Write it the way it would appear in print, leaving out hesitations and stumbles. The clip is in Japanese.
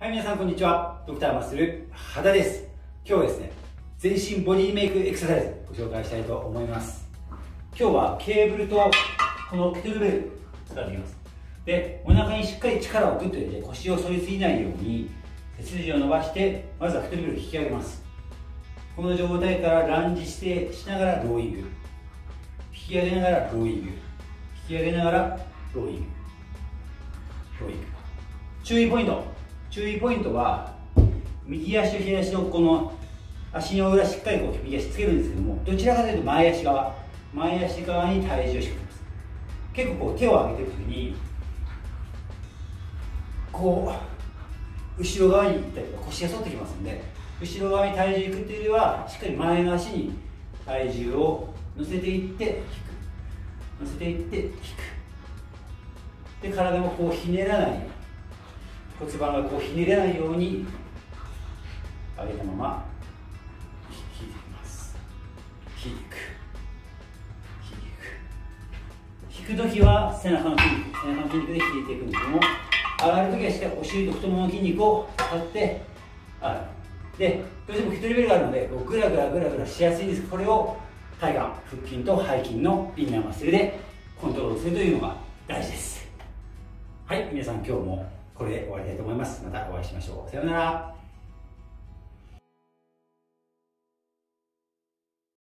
はい、皆さんこんにちは。ドクターマッスル肌です。今日はですね、全身ボディメイクエクササイズご紹介したいと思います。今日はケーブルとこのケルベル使っていきます。で、お腹にしっかり力をグッと入れて、腰を反りすぎないように背筋を伸ばして、まずはケルベルを引き上げます。この状態からランジしてしながらローイング、引き上げながらローイング、引き上げながらローイング、ローイング。注意ポイントは、右足と左足のこの足の裏しっかりこう右足つけるんですけども、どちらかというと前足側に体重をしかけます。結構こう手を上げてる時にこう後ろ側に行ったりとか、腰が反ってきますので、後ろ側に体重をいくというよりは、しっかり前の足に体重を乗せていって引く、乗せていって引く。で、体もこうひねらないように、骨盤がこうひねれないように上げたまま引いていきます。引いていく、引いていく。引く時は背中の筋肉で引いていくんですけども、上がる時はしっかりお尻と太ももの筋肉を使って上がる。で、どうしてもフットレベルがあるのでグラグラグラグラしやすいんですけど、これを体幹、腹筋と背筋のインナーマッスルでコントロールするというのが大事です。はい、皆さん今日もこれで終わりたいと思います。またお会いしましょう。さようなら。